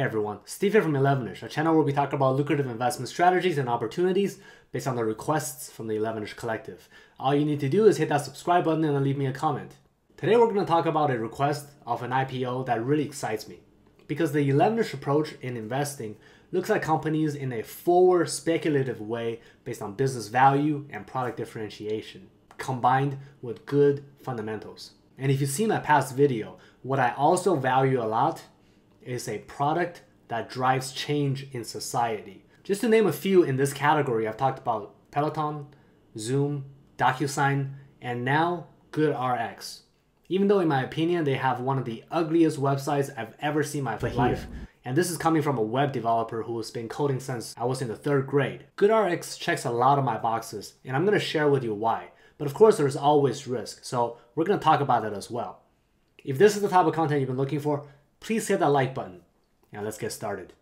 Hey everyone, Steve here from 11ish, a channel where we talk about lucrative investment strategies and opportunities based on the requests from the 11ish Collective. All you need to do is hit that subscribe button and then leave me a comment. Today we're going to talk about a request of an IPO that really excites me, because the 11ish approach in investing looks at companies in a forward speculative way based on business value and product differentiation, combined with good fundamentals. And if you've seen my past video, what I also value a lot is a product that drives change in society. Just to name a few in this category, I've talked about Peloton, Zoom, DocuSign, and now GoodRx. Even though in my opinion, they have one of the ugliest websites I've ever seen in my life. And this is coming from a web developer who has been coding since I was in the 3rd grade. GoodRx checks a lot of my boxes, and I'm gonna share with you why. But of course, there's always risk, so we're gonna talk about that as well. If this is the type of content you've been looking for, please hit that like button, and let's get started.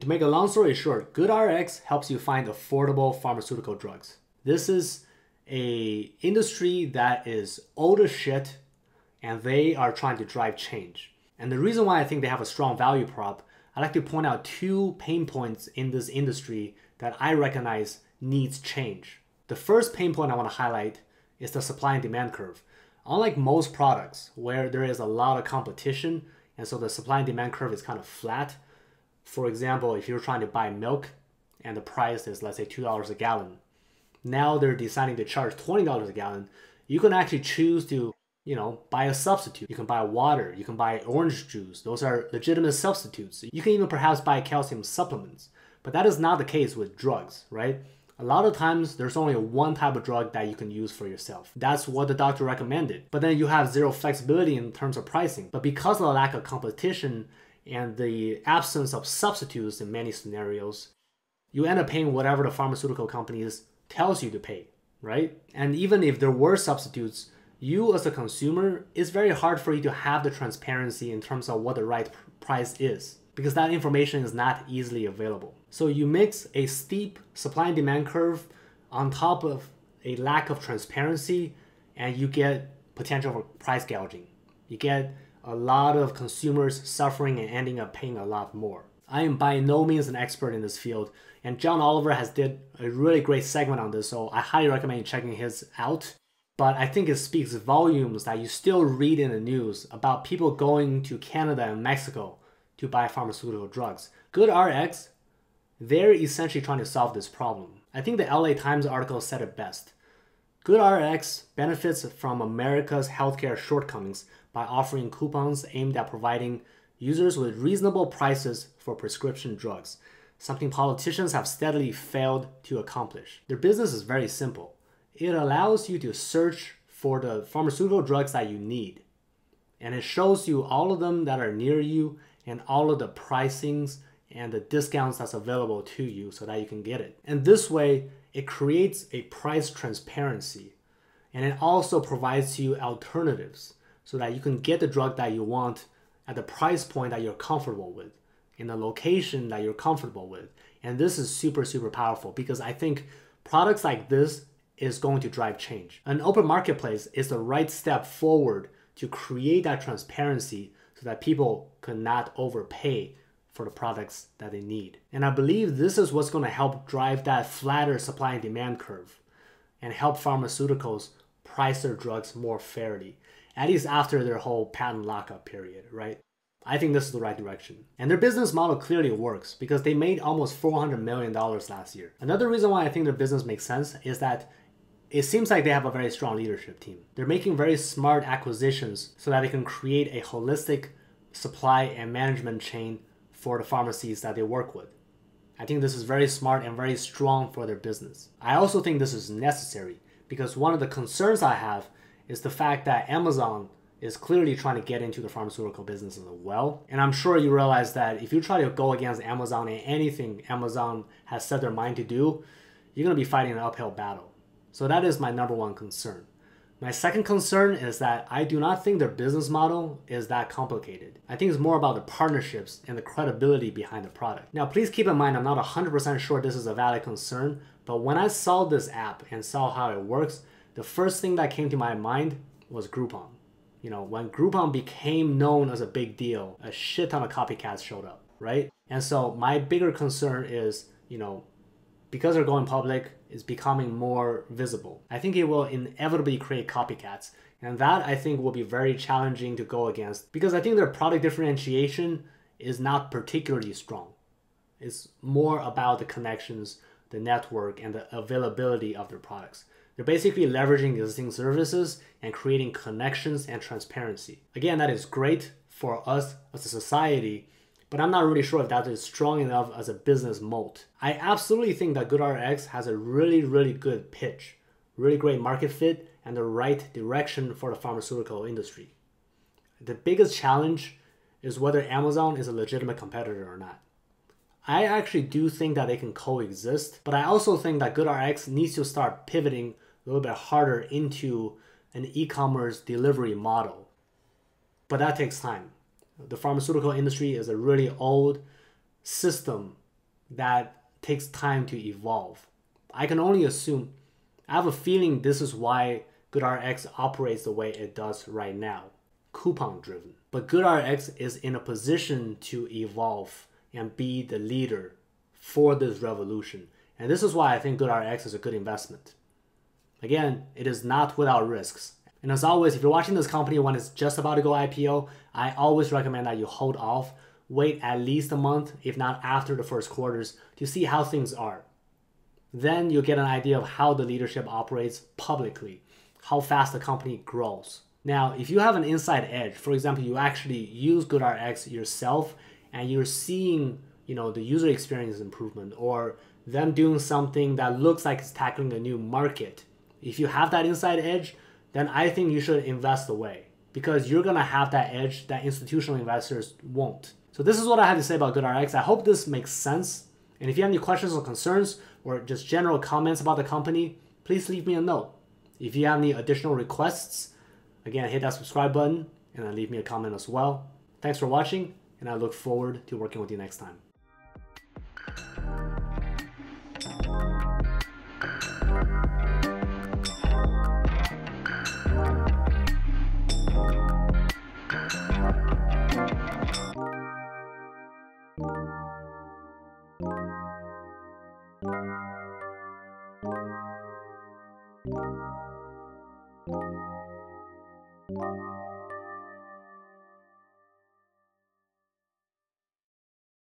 To make a long story short, GoodRx helps you find affordable pharmaceutical drugs. This is an industry that is old as shit, and they are trying to drive change. And the reason why I think they have a strong value prop, I'd like to point out two pain points in this industry that I recognize needs change. The first pain point I want to highlight is the supply and demand curve. Unlike most products where there is a lot of competition, and so the supply and demand curve is kind of flat. For example, if you're trying to buy milk and the price is, let's say, $2 a gallon, now they're deciding to charge $20 a gallon. You can actually choose to buy a substitute. You can buy water, you can buy orange juice. Those are legitimate substitutes. You can even perhaps buy calcium supplements, but that is not the case with drugs, right? A lot of times there's only one type of drug that you can use for yourself. That's what the doctor recommended, but then you have zero flexibility in terms of pricing. But because of the lack of competition and the absence of substitutes in many scenarios, you end up paying whatever the pharmaceutical companies tells you to pay, right? And even if there were substitutes, you as a consumer, it's very hard for you to have the transparency in terms of what the right price is, because that information is not easily available. So you mix a steep supply and demand curve on top of a lack of transparency, and you get potential for price gouging. You get a lot of consumers suffering and ending up paying a lot more. I am by no means an expert in this field, and John Oliver has did a really great segment on this, so I highly recommend checking his out. But I think it speaks volumes that you still read in the news about people going to Canada and Mexico to buy pharmaceutical drugs. GoodRx, they're essentially trying to solve this problem. I think the LA Times article said it best. GoodRx benefits from America's healthcare shortcomings by offering coupons aimed at providing users with reasonable prices for prescription drugs, something politicians have steadily failed to accomplish. Their business is very simple. It allows you to search for the pharmaceutical drugs that you need. And it shows you all of them that are near you and all of the pricings and the discounts that's available to you so that you can get it. And this way, it creates a price transparency. And it also provides you alternatives so that you can get the drug that you want at the price point that you're comfortable with, in the location that you're comfortable with. And this is super, super powerful, because I think products like this is going to drive change. An open marketplace is the right step forward to create that transparency so that people could not overpay for the products that they need. And I believe this is what's going to help drive that flatter supply and demand curve and help pharmaceuticals price their drugs more fairly, at least after their whole patent lockup period, right? I think this is the right direction. And their business model clearly works, because they made almost $400 million last year. Another reason why I think their business makes sense is that it seems like they have a very strong leadership team. They're making very smart acquisitions so that they can create a holistic supply and management chain for the pharmacies that they work with. I think this is very smart and very strong for their business. I also think this is necessary, because one of the concerns I have is the fact that Amazon is clearly trying to get into the pharmaceutical business as well. And I'm sure you realize that if you try to go against Amazon in anything Amazon has set their mind to do, you're going to be fighting an uphill battle. So that is my number 1 concern. My second concern is that I do not think their business model is that complicated. I think it's more about the partnerships and the credibility behind the product. Now, please keep in mind, I'm not 100% sure this is a valid concern, But when I saw this app and saw how it works, the first thing that came to my mind was Groupon. You know, when Groupon became known as a big deal, a shit ton of copycats showed up, right? And so my bigger concern is, you know, because they're going public, it's becoming more visible. I think it will inevitably create copycats. And that I think will be very challenging to go against, because I think their product differentiation is not particularly strong. It's more about the connections, the network, and the availability of their products. They're basically leveraging existing services and creating connections and transparency. Again, that is great for us as a society, but I'm not really sure if that is strong enough as a business moat. I absolutely think that GoodRx has a really, really good pitch, really great market fit, and the right direction for the pharmaceutical industry. The biggest challenge is whether Amazon is a legitimate competitor or not. I actually do think that they can coexist, but I also think that GoodRx needs to start pivoting a little bit harder into an e-commerce delivery model. But that takes time. The pharmaceutical industry is a really old system that takes time to evolve. I can only assume, I have a feeling this is why GoodRx operates the way it does right now, coupon driven. But GoodRx is in a position to evolve and be the leader for this revolution. And this is why I think GoodRx is a good investment. Again, it is not without risks. And as always, if you're watching this company when it's just about to go IPO, I always recommend that you hold off, wait at least a month, if not after the first quarters, to see how things are. Then you'll get an idea of how the leadership operates publicly, how fast the company grows. Now, if you have an inside edge, for example, you actually use GoodRx yourself and you're seeing, you know, the user experience improvement or them doing something that looks like it's tackling a new market. If you have that inside edge, then I think you should invest away, because you're gonna have that edge that institutional investors won't. So this is what I have to say about GoodRx. I hope this makes sense. And if you have any questions or concerns or just general comments about the company, please leave me a note. If you have any additional requests, again, hit that subscribe button and then leave me a comment as well. Thanks for watching, and I look forward to working with you next time.